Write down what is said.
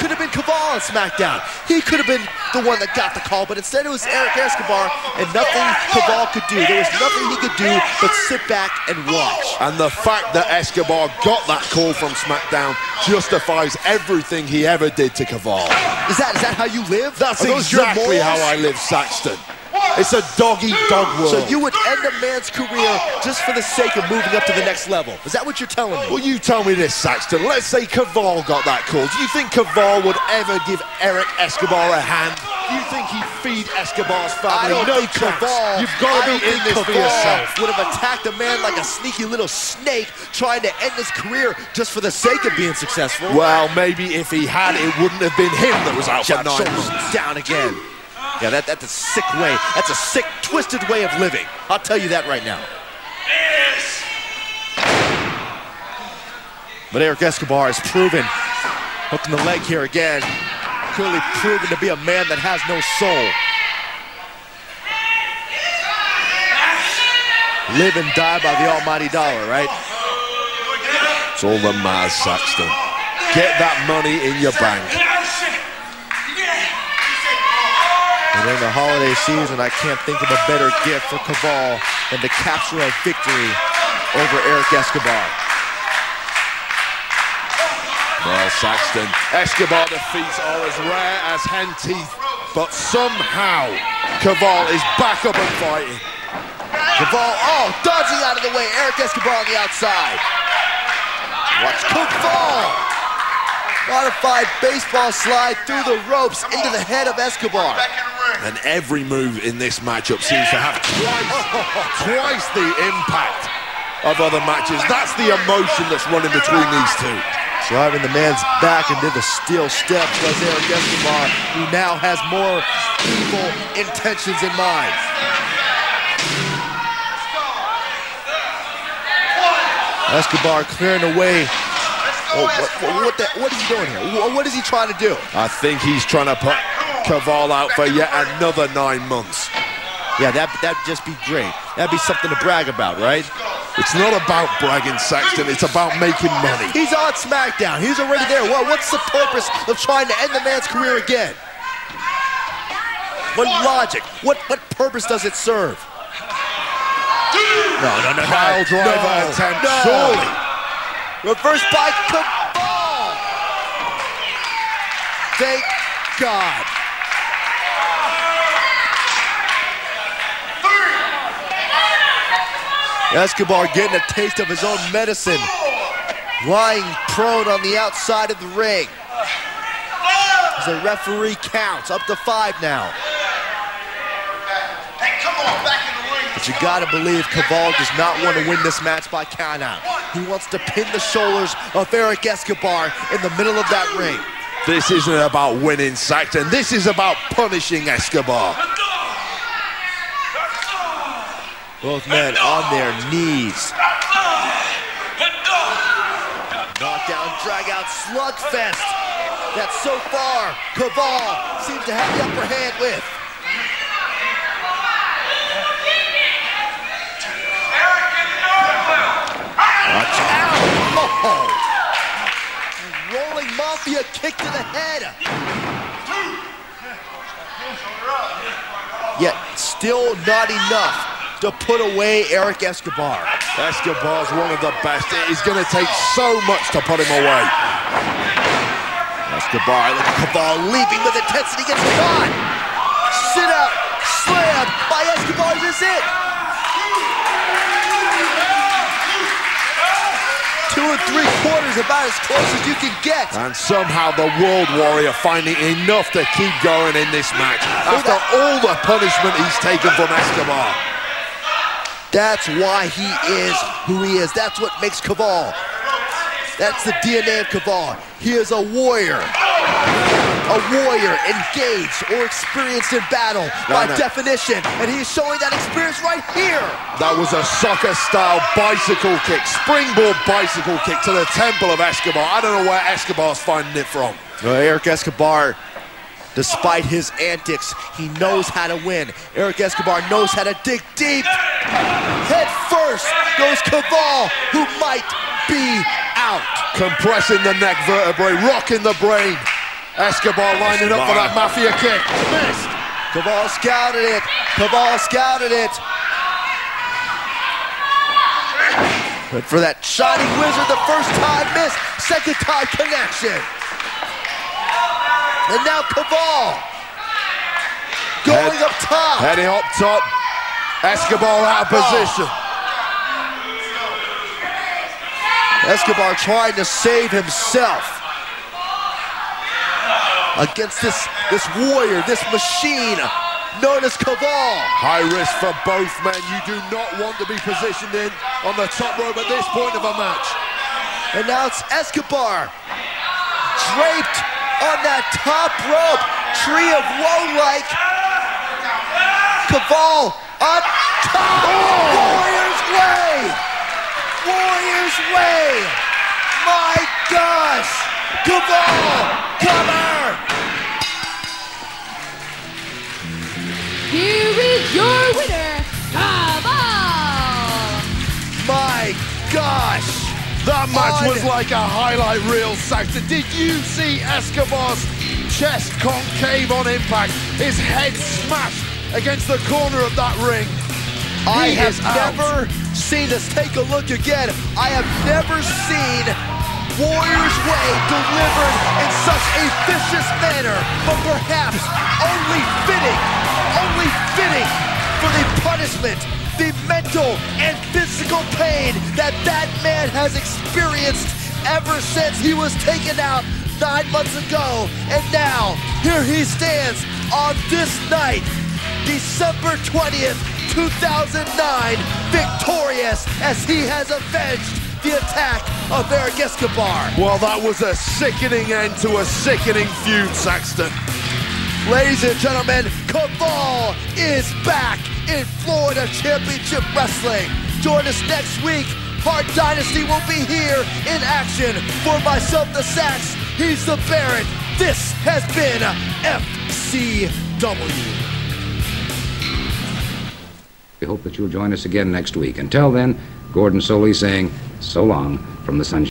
could have been Kaval on SmackDown. He could have been the one that got the call, but instead it was Eric Escobar, and nothing Kaval could do. There was nothing he could do but sit back and watch. And the fact that Escobar got that call from SmackDown justifies everything he ever did to Kaval. Is that how you live? That's exactly how I live, Saxton. It's a dog-eat-dog world. So you would end a man's career just for the sake of moving up to the next level. Is that what you're telling me? Well, you tell me this, Saxton. Let's say Caval got that call. Do you think Caval would ever give Eric Escobar a hand? Do you think he'd feed Escobar's family? I don't think Caval. You've got to be in this for yourself. Would have attacked a man like a sneaky little snake trying to end his career just for the sake of being successful. Well, maybe if he had, it wouldn't have been him that was out for 9 months. Down again. Yeah, that's a sick way. That's a sick, twisted way of living. I'll tell you that right now. Yes. But Eric Escobar has proven, hooking the leg here again, clearly proven to be a man that has no soul. Live and die by the almighty dollar, right? It's all that matters, Saxton. Get that money in your bank. And in the holiday season, I can't think of a better gift for Cabal than to capture a victory over Eric Escobar. Well, Saxton, Escobar defeats are as rare as hen teeth, but somehow Cabal is back up and fighting. Cabal, dodging out of the way. Eric Escobar on the outside. Watch Cabal. Modified baseball slide through the ropes into the head of Escobar. And every move in this matchup seems to have twice the impact of other matches. That's the emotion that's running between these two. Driving the man's back into the steel step does Eric Escobar, who now has more evil intentions in mind. Escobar clearing the way. Oh, what is he doing here? What is he trying to do? I think he's trying to put Caval out for yet another 9 months. Yeah, that'd just be great. That'd be something to brag about, right? It's not about bragging, Saxton. It's about making money. He's on SmackDown. He's already there. Well, what's the purpose of trying to end the man's career again? What logic? What purpose does it serve? No. Pile driver attempt, surely. Reversed by Cabal. Thank God. Escobar getting a taste of his own medicine. Lying prone on the outside of the ring. As the referee counts, up to 5 now. But you gotta believe Cabal does not want to win this match by countout. He wants to pin the shoulders of Eric Escobar in the middle of that ring. This isn't about winning, Saxton. This is about punishing Escobar. Both men on their knees. Knockdown, drag-out, slugfest. That so far, Cabal seems to have the upper hand with. Rolling mafia kick to the head. Yet still not enough to put away Eric Escobar. Escobar's one of the best. It is going to take so much to put him away. Escobar, look at Cabal leaping with intensity, gets caught. Sit out, slam by Escobar, this is it. 2 3/4 about as close as you can get. And somehow the World Warrior finding enough to keep going in this match. After all the punishment he's taken from Escobar. That's why he is who he is. That's what makes Cabal. That's the DNA of Cabal. He is a warrior. A warrior engaged or experienced in battle by definition. And he's showing that experience right here. That was a soccer-style bicycle kick, springboard bicycle kick to the temple of Escobar. I don't know where Escobar's finding it from. Eric Escobar, despite his antics, he knows how to win. Eric Escobar knows how to dig deep. Head first goes Cabal, who might be out. Compressing the neck vertebrae, rocking the brain. Escobar lining up for that mafia kick. Missed. Cabal scouted it. Cabal scouted it. But for that Shining Wizard, the first time miss, second time connection. And now Cabal going up top. Heading up top. Escobar out of position. Escobar trying to save himself against this warrior, this machine known as Cabal. High risk for both men. You do not want to be positioned in on the top rope at this point of a match. And now it's Escobar draped on that top rope. Tree of woe-like. Cabal on top. Warriors way. Warriors way. My gosh. Cabal, cover. Here is your winner, Kaval! My gosh! That match was like a highlight reel, Saxton. Did you see Escobar's chest concave on impact? His head smashed against the corner of that ring. I have never seen this. Take a look again. I have never seen Warriors Way delivered in such a vicious manner, but perhaps only fitting. Only fitting for the punishment, the mental and physical pain that man has experienced ever since he was taken out 9 months ago. And now, here he stands on this night, December 20th, 2009, victorious as he has avenged the attack of Eric Escobar. Well, that was a sickening end to a sickening feud, Saxton. Ladies and gentlemen, Kaval is back in Florida Championship Wrestling. Join us next week. Hart Dynasty will be here in action. For myself, the Sax, he's the Baron. This has been FCW. We hope that you'll join us again next week. Until then, Gordon Solie saying so long from the Sunshine.